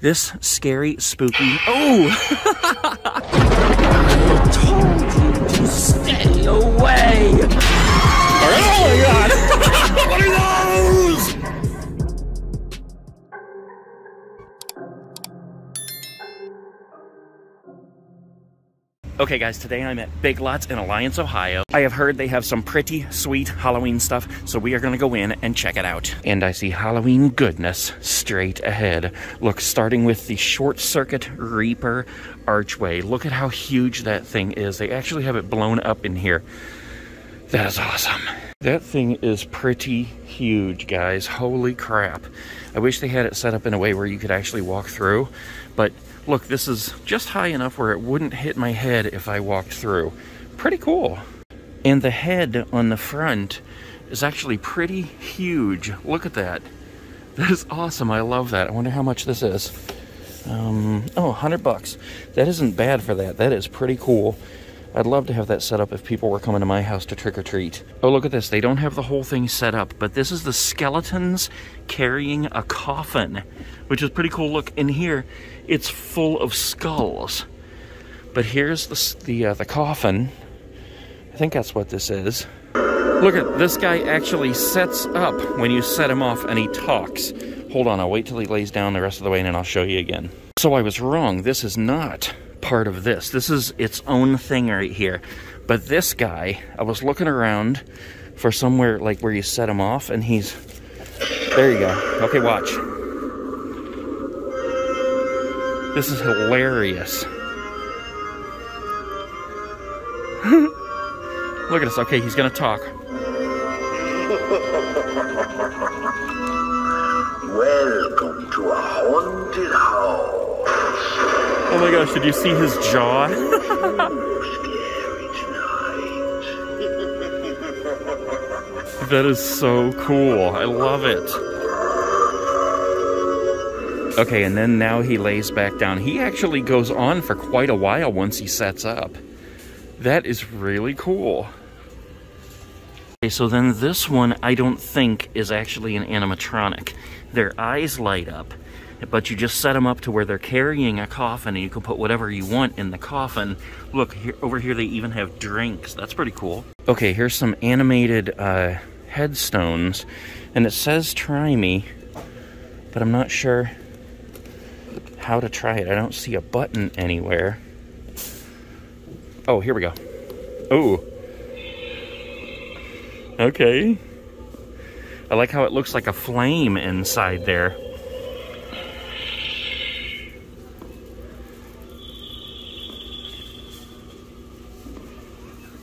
This scary, spooky. Oh! I told you to stay away! Oh my god! What are those? Okay, guys, today I'm at Big Lots in Alliance, Ohio. I have heard they have some pretty sweet Halloween stuff, so we are gonna go in and check it out. And I see Halloween goodness straight ahead. Look, starting with the Short Circuit Reaper Archway. Look at how huge that thing is. They actually have it blown up in here. That is awesome. That thing is pretty huge, guys. Holy crap. I wish they had it set up in a way where you could actually walk through, but look, this is just high enough where it wouldn't hit my head if I walked through. Pretty cool. And the head on the front is actually pretty huge. Look at that. That is awesome. I love that. I wonder how much this is. Oh, $100. That isn't bad for that. That is pretty cool. I'd love to have that set up if people were coming to my house to trick-or-treat. Oh, look at this. They don't have the whole thing set up, but this is the skeletons carrying a coffin, which is pretty cool. Look, in here, it's full of skulls. But here's the coffin. I think that's what this is. Look at this guy actually sets up when you set him off and he talks. Hold on, I'll wait till he lays down the rest of the way and then I'll show you again. So I was wrong. This is not part of this. This is its own thing right here. But this guy, I was looking around for somewhere like where you set him off and he's... There you go. Okay, watch. This is hilarious. Look at us. Okay, he's gonna talk. Welcome to a haunted house. Oh my gosh, did you see his jaw? That is so cool. I love it. Okay, and then now he lays back down. He actually goes on for quite a while once he sets up. That is really cool. Okay, so then this one I don't think is actually an animatronic. Their eyes light up. But you just set them up to where they're carrying a coffin and you can put whatever you want in the coffin. Look, here, over here they even have drinks. That's pretty cool. Okay, here's some animated headstones. And it says try me, but I'm not sure how to try it. I don't see a button anywhere. Oh, here we go. Oh. Okay. I like how it looks like a flame inside there.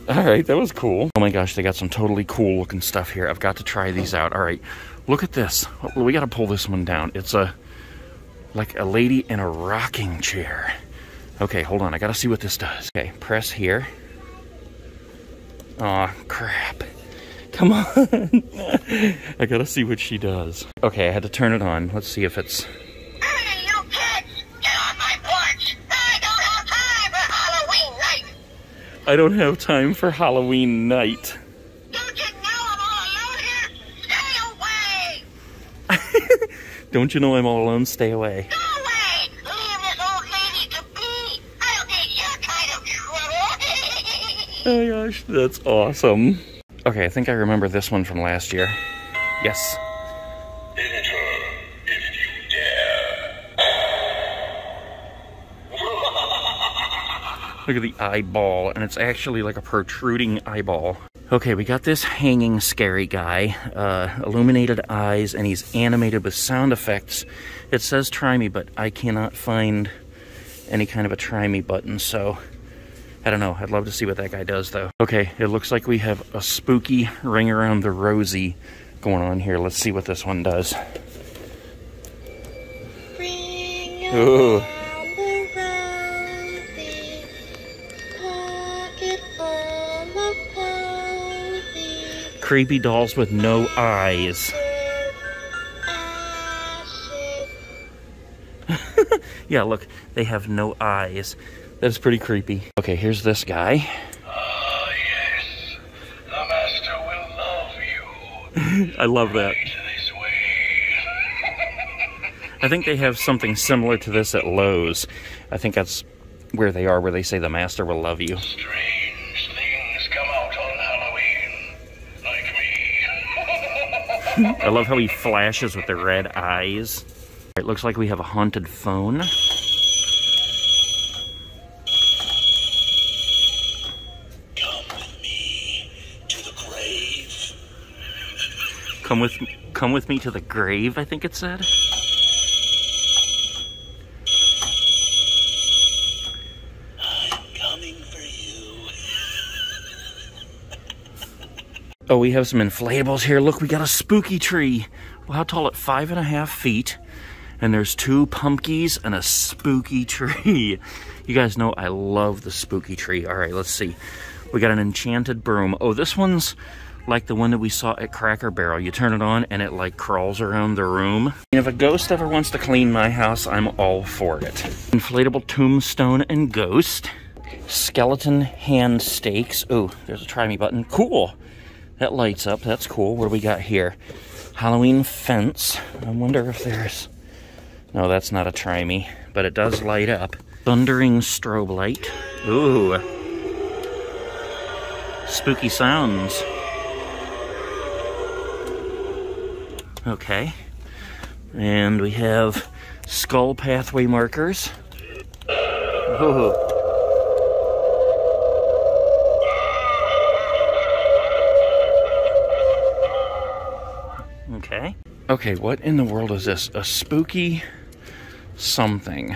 All right, that was cool. Oh my gosh, they got some totally cool looking stuff here. I've got to try these out. All right, look at this. We got to pull this one down. It's like a lady in a rocking chair. Okay, hold on. I got to see what this does. Okay, press here. Aw, crap. Come on. I got to see what she does. Okay, I had to turn it on. Let's see if it's... Hey, you kids! Get off my porch! I don't have time for Halloween night! I don't have time for Halloween night. Don't you know I'm all alone here? Stay away! Don't you know I'm all alone? Stay away. Go away! Leave this old lady to be! I'll get your kind of trouble! Oh my gosh, that's awesome. Okay, I think I remember this one from last year. Yes. Look at the eyeball, and it's actually like a protruding eyeball. Okay, we got this hanging scary guy, illuminated eyes, and he's animated with sound effects. It says try me, but I cannot find any kind of a try me button, so I don't know. I'd love to see what that guy does, though. Okay, it looks like we have a spooky ring around the Rosie going on here. Let's see what this one does. Ring around. Ooh. Creepy dolls with no eyes. Yeah, look, they have no eyes. That's pretty creepy. Okay, here's this guy. Ah, yes. The master will love you. I love that. I think they have something similar to this at Lowe's. I think that's where they are, where they say the master will love you. Strange things come out on Halloween, like me. I love how he flashes with the red eyes. It looks like we have a haunted phone. Come with me to the grave, I think it said. I'm coming for you. Oh, we have some inflatables here. Look, we got a spooky tree. Well, how tall? At 5.5 feet. And there's two pumpkins and a spooky tree. You guys know I love the spooky tree. All right, let's see. We got an enchanted broom. Oh, this one's like the one that we saw at Cracker Barrel. You turn it on and it like crawls around the room. And if a ghost ever wants to clean my house, I'm all for it. Inflatable tombstone and ghost. Skeleton hand stakes. Oh, there's a try me button. Cool. That lights up. That's cool. What do we got here? Halloween fence. I wonder if there's... No, that's not a try me, but it does light up. Thundering strobe light. Ooh. Spooky sounds. Okay, and we have skull pathway markers. Ooh. Okay. Okay, what in the world is this? A spooky something.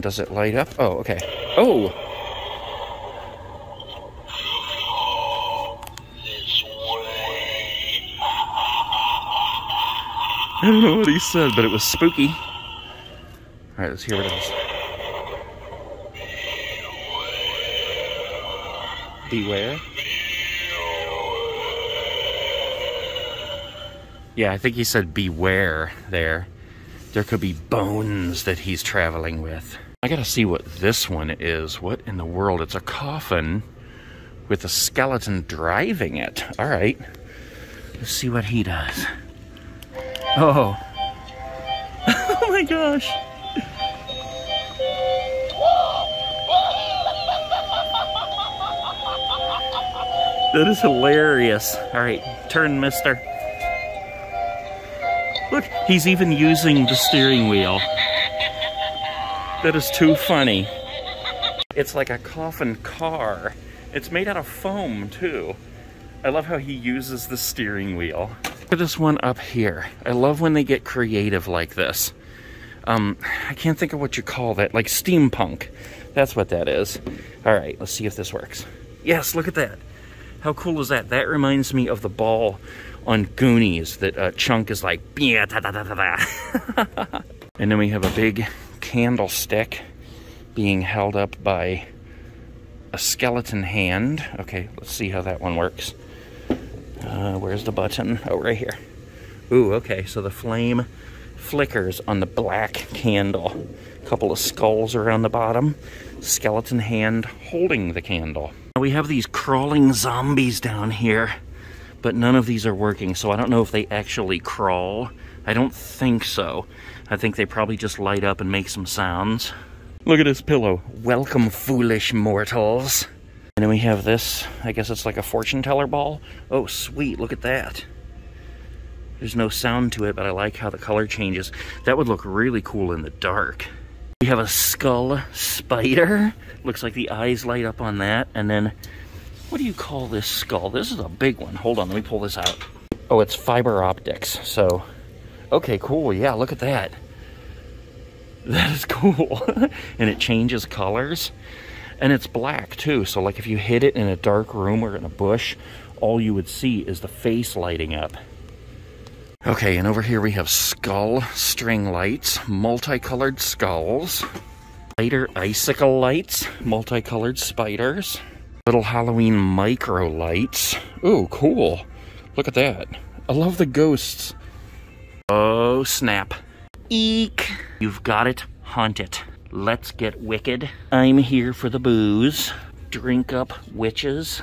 Does it light up? Oh, okay. Oh! I don't know what he said, but it was spooky. All right, let's hear what it is. Beware. Yeah, I think he said beware there. There could be bones that he's traveling with. I gotta see what this one is. What in the world? It's a coffin with a skeleton driving it. All right, let's see what he does. Oh. Oh my gosh. That is hilarious. All right, turn, mister. Look, he's even using the steering wheel. That is too funny. It's like a coffin car. It's made out of foam, too. I love how he uses the steering wheel. This one up here. I love when they get creative like this. I can't think of what you call that. Like steampunk. That's what that is. All right, let's see if this works. Yes, look at that. How cool is that? That reminds me of the ball on Goonies that Chunk is like, yeah, da, da, da, da, da. And then we have a big candlestick being held up by a skeleton hand. Okay, let's see how that one works. Where's the button? Oh, right here. Ooh, okay, so the flame flickers on the black candle. A couple of skulls around the bottom. Skeleton hand holding the candle. We have these crawling zombies down here, but none of these are working, so I don't know if they actually crawl. I don't think so. I think they probably just light up and make some sounds. Look at this pillow. Welcome, foolish mortals. And then we have this, I guess it's like a fortune teller ball. Oh, sweet, look at that. There's no sound to it, but I like how the color changes. That would look really cool in the dark. We have a skull spider. Looks like the eyes light up on that. And then, what do you call this skull? This is a big one. Hold on, let me pull this out. Oh, it's fiber optics, so. Okay, cool, yeah, look at that. That is cool. And it changes colors. And it's black too, so like if you hid it in a dark room or in a bush, all you would see is the face lighting up. Okay, and over here we have skull string lights, multicolored skulls, spider icicle lights, multicolored spiders, little Halloween micro lights. Ooh, cool. Look at that. I love the ghosts. Oh, snap. Eek. You've got it. Haunt it. Let's get wicked. I'm here for the booze. Drink up, witches.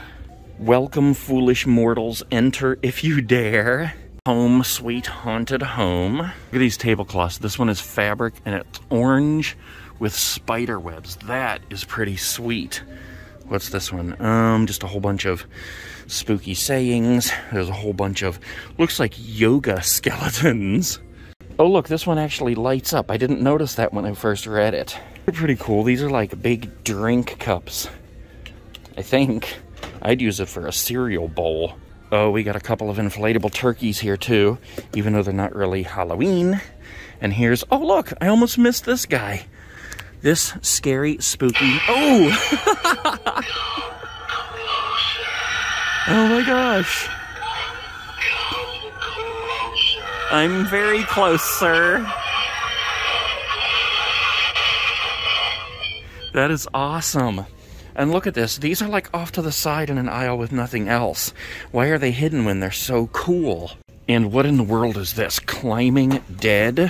Welcome, foolish mortals. Enter if you dare. Home Sweet Haunted Home. Look at these tablecloths. This one is fabric and it's orange with spider webs. That is pretty sweet. What's this one? Just a whole bunch of spooky sayings. There's a whole bunch of, looks like yoga skeletons. Oh look, this one actually lights up. I didn't notice that when I first read it. They're pretty cool. These are like big drink cups. I think I'd use it for a cereal bowl. Oh, we got a couple of inflatable turkeys here too, even though they're not really Halloween. And here's, oh look, I almost missed this guy. This scary, spooky, oh! Oh my gosh. I'm very close, sir. That is awesome. And look at this. These are like off to the side in an aisle with nothing else. Why are they hidden when they're so cool? And what in the world is this? Climbing Dead?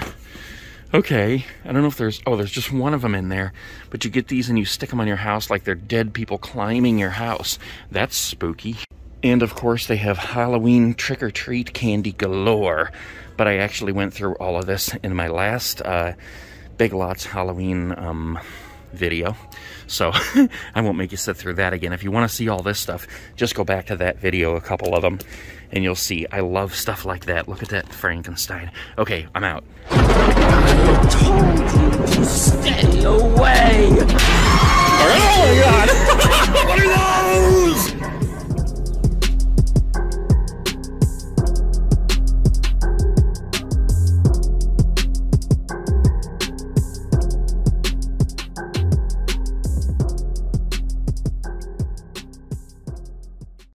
Okay, I don't know if there's, oh, there's just one of them in there, but you get these and you stick them on your house like they're dead people climbing your house. That's spooky. And of course they have Halloween trick-or-treat candy galore, but I actually went through all of this in my last Big Lots Halloween video, so I won't make you sit through that again. If you want to see all this stuff, just go back to that video, a couple of them, and you'll see. I love stuff like that. Look at that Frankenstein. Okay, I'm out. I told you to stay away. Oh my god! What are those?